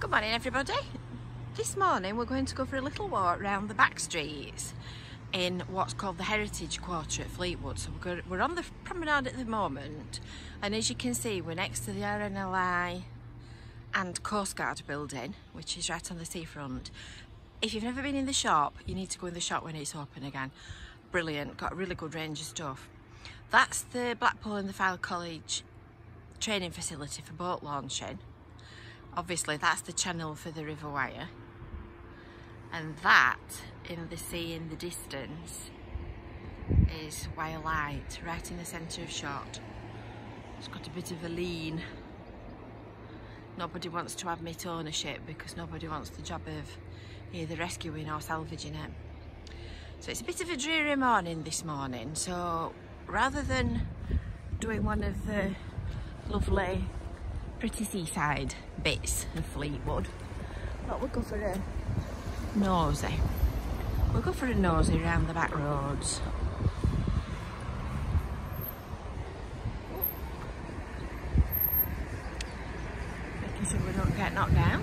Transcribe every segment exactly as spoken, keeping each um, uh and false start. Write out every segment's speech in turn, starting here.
Good morning everybody. This morning we're going to go for a little walk around the back streets in what's called the Heritage Quarter at Fleetwood. So we're, going, we're on the promenade at the moment, and as you can see we're next to the R N L I and Coast Guard building, which is right on the seafront. If you've never been in the shop, you need to go in the shop when it's open again. Brilliant, got a really good range of stuff. That's the Blackpool and the Fylde College training facility for boat launching. Obviously that's the channel for the River Wyre, and that in the sea in the distance is Wyre Light, right in the centre of shot. It's got a bit of a lean. Nobody wants to admit ownership because nobody wants the job of either rescuing or salvaging it. So it's a bit of a dreary morning this morning, so rather than doing one of the lovely pretty seaside bits of Fleetwood, but we'll go for a nosy. We'll go for a nosy round the back roads. Making sure we don't get knocked down.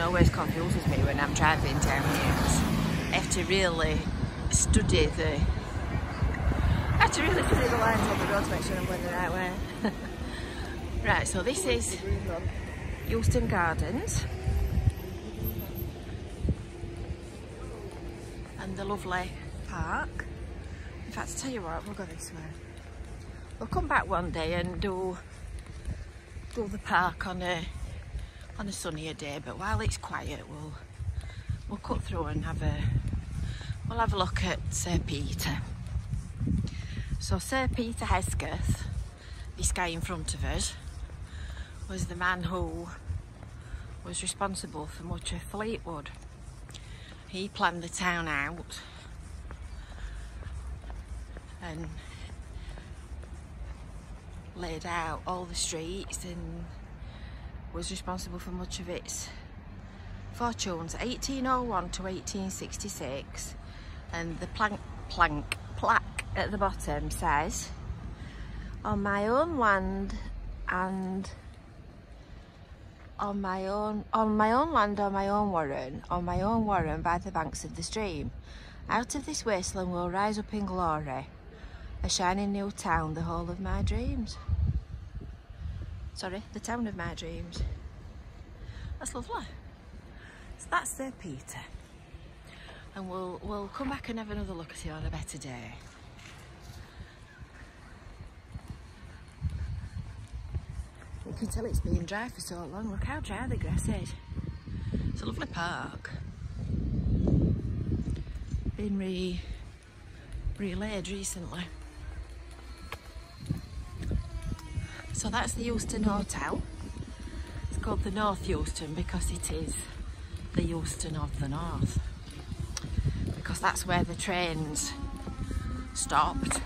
Always confuses me when I'm driving down here. I have to really study the... I have to really study the lines on the road to make sure I'm going the right way. Right, so this is Euston Gardens and the lovely park. In fact, I tell you what, we'll go this way. We'll come back one day and do do the park on a on a sunnier day, but while it's quiet we'll we'll cut through and have a we'll have a look at Sir Peter. So Sir Peter Hesketh, this guy in front of us, was the man who was responsible for much of Fleetwood. He planned the town out and laid out all the streets and was responsible for much of its fortunes, eighteen oh one to eighteen sixty-six, and the plank, plank, plaque at the bottom says, "On my own land and on my own, on my own land, on my own warren, on my own warren by the banks of the stream, out of this wasteland will rise up in glory, a shining new town, the whole of my dreams." Sorry, the town of my dreams. That's lovely. So that's Sir Peter. And we'll, we'll come back and have another look at it on a better day. You can tell it's been dry for so long. Look how dry the grass is. It's a lovely park. Been re, relaid recently. So that's the Euston Hotel. It's called the North Euston because it is the Euston of the North, because that's where the trains stopped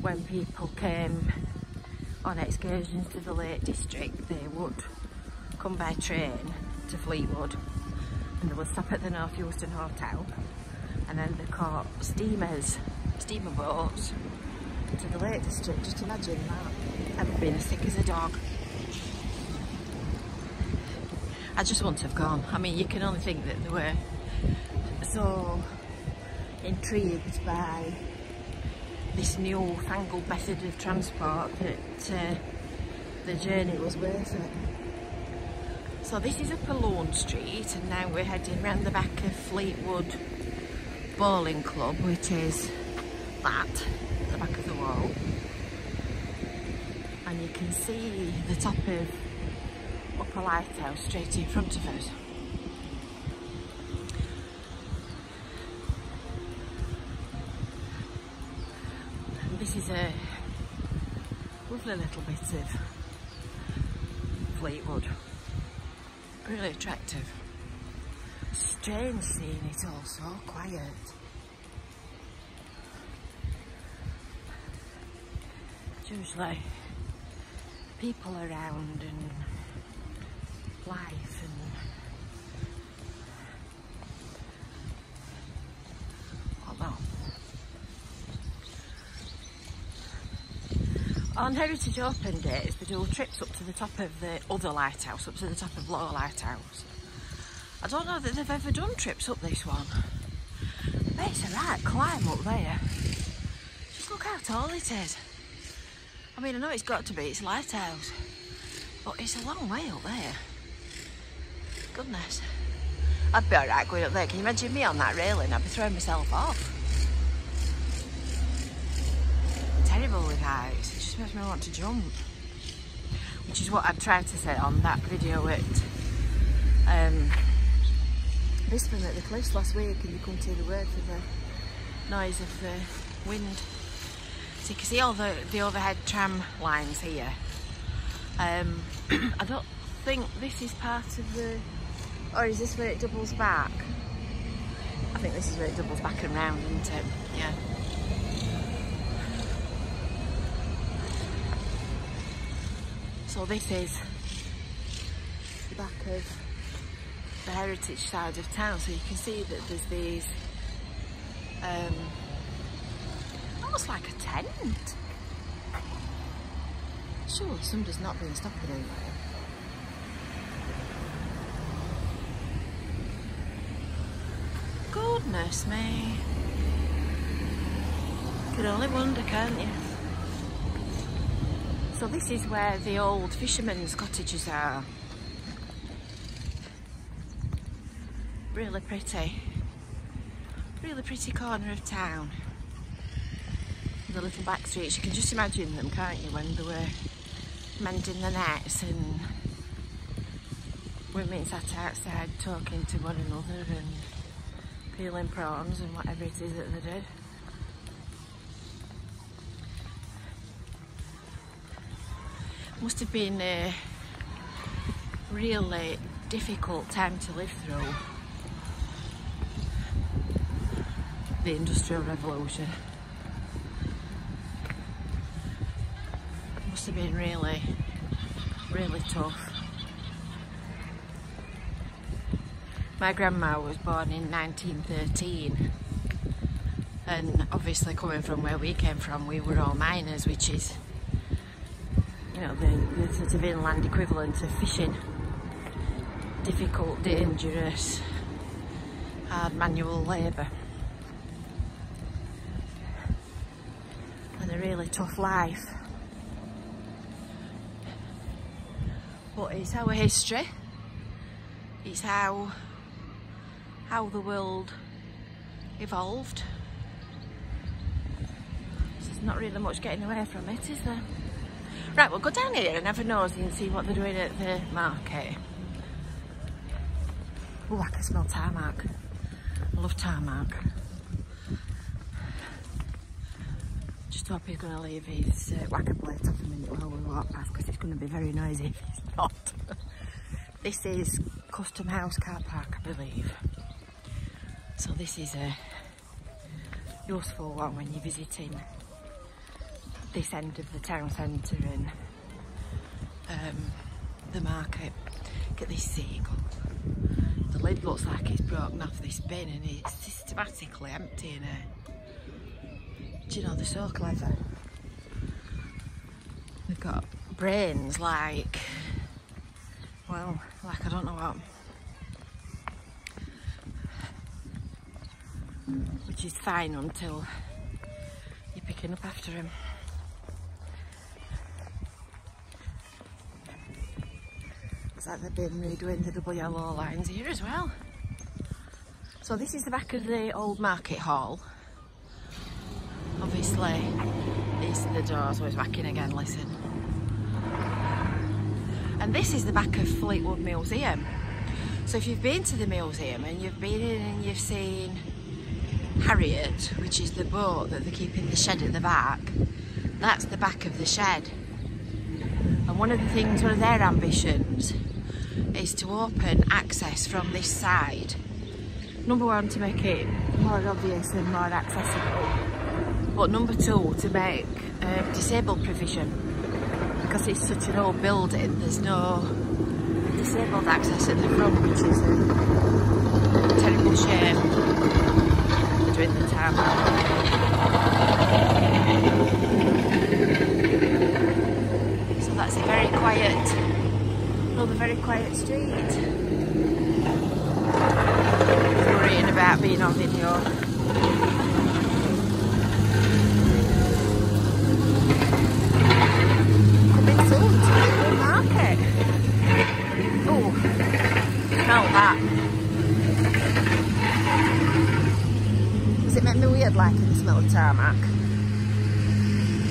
when people came on excursions to the Lake District. They would come by train to Fleetwood and they would stop at the North Euston Hotel, and then they caught steamers, steamer boats to the Lake District. Just imagine that. I've been as sick as a dog. I just wouldn't have gone. I mean, you can only think that they were so intrigued by this new fangled method of transport that uh, the journey was worth it. So this is Upper Lawn Street, and now we're heading round the back of Fleetwood Bowling Club, which is that. The back of the wall, and you can see the top of Upper Lighthouse straight in front of us. And this is a lovely little bit of Fleetwood, really attractive. Strange seeing it all so quiet. Usually people around and life and On Heritage opened it, it's the dual trips up to the top of the other lighthouse, up to the top of Lower Lighthouse. I don't know that they've ever done trips up this one. But it's a right climb up there. Just look how tall it is. I mean, I know it's got to be, it's lighthouse. But it's a long way up there. Goodness. I'd be alright going up there. Can you imagine me on that railing? I'd be throwing myself off. Terrible with heights. It just makes me want to jump. Which is what I tried to say on that video with um, this one at the cliffs last week, and you couldn't hear the word for the noise of the wind. So you can see all the, the overhead tram lines here. Um, I don't think this is part of the... Or is this where it doubles back? I think this is where it doubles back and round, isn't it? Yeah. So this is the back of the heritage side of town, so you can see that there's these um, almost like a tent. Surely somebody's not been stopping anywhere. Goodness me. You can only wonder, can't you? So this is where the old fishermen's cottages are. Really pretty. Really pretty corner of town. The little back streets, you can just imagine them, can't you, when they were mending the nets and women sat outside talking to one another and peeling prawns and whatever it is that they did. Must have been a really difficult time to live through, the Industrial Revolution. Must have been really, really tough. My grandma was born in nineteen thirteen, and obviously coming from where we came from, we were all miners, which is, you know, the, the sort of inland equivalent of fishing. Difficult, dangerous, hard manual labour. And a really tough life. But it's our history. It's how, how the world evolved. So there's not really much getting away from it, is there? Right, we'll go down here and have a nosy and see what they're doing at the market. Oh, I can smell tarmac. I love tarmac. Just hope he's going to leave his uh, whacker plate off a minute while we walk past, because it's going to be very noisy if he's not. This is Custom House Car Park, I believe. So this is a useful one when you're visiting this end of the town centre and um, the market. Look at this seagull. The lid looks like it's broken off this bin and it's systematically emptying it. Do you know, they're so clever. They've got brains like, well, like I don't know what. Which is fine until you're picking up after him. Like they've been redoing the double yellow lines here as well. So this is the back of the old market hall. Obviously, these are the doors. Always whacking again, listen. And this is the back of Fleetwood Museum. So if you've been to the museum and you've been in and you've seen Harriet, which is the boat that they keep in the shed at the back, that's the back of the shed. And one of the things, one of their ambitions is to open access from this side. Number one, to make it more obvious and more accessible, but number two, to make um, disabled provision, because it's such an old building, there's no disabled access at the front, which is a terrible shame during the time. been on video. Like in the smell of tarmac.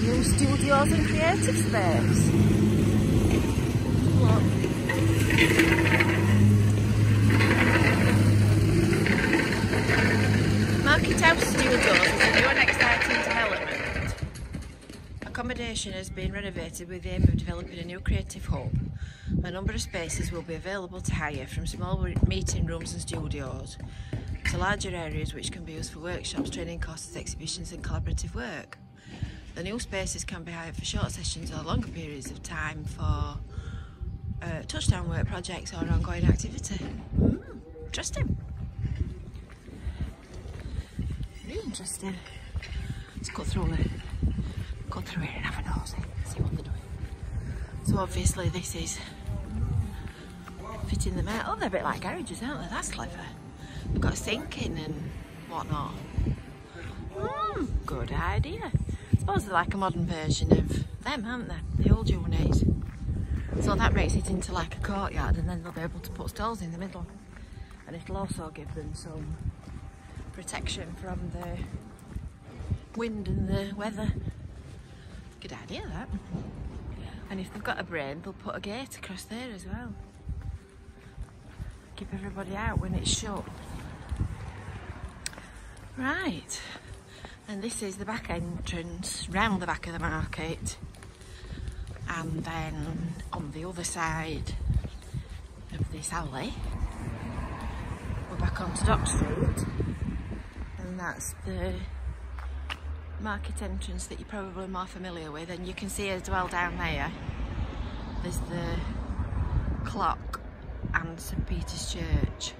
New studios and creative space. Look. Market House Studios is a new and exciting development. Accommodation has been renovated with the aim of developing a new creative hub. A number of spaces will be available to hire, from small meeting rooms and studios to larger areas which can be used for workshops, training courses, exhibitions and collaborative work. The new spaces can be hired for short sessions or longer periods of time for uh, touchdown work projects or ongoing activity. Mm, interesting. Really interesting. Let's go through there. Go through here and have a nosy. See what they're doing. So obviously this is fitting them out. Oh, they're a bit like garages, aren't they? That's clever. We've got sinking and whatnot. Mm, good idea. I suppose they're like a modern version of them, aren't they? The old Unis. So that makes it into like a courtyard, and then they'll be able to put stalls in the middle. And it'll also give them some protection from the wind and the weather. Good idea, that. And if they've got a brain, they'll put a gate across there as well. Keep everybody out when it's shut. Right, and this is the back entrance round the back of the market, and then on the other side of this alley we're back onto Dock Street, and that's the market entrance that you're probably more familiar with. And you can see as well down there there's the clock and St Peter's Church.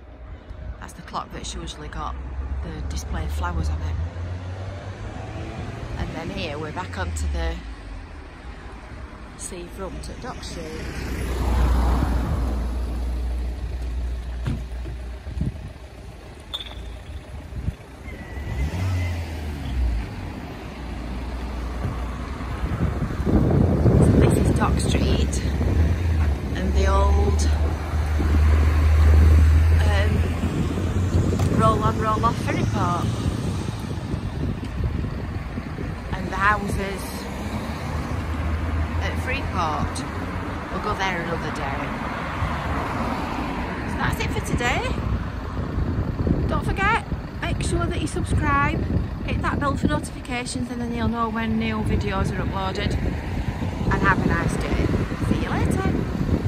That's the clock that's usually got the display of flowers on it. And then here we're back onto the seafront at Dock Street. So this is Dock Street and the old roll-on, roll-off ferry port, and the houses at Freeport. We'll go there another day. So that's it for today. Don't forget, make sure that you subscribe, hit that bell for notifications, and then you'll know when new videos are uploaded, and have a nice day.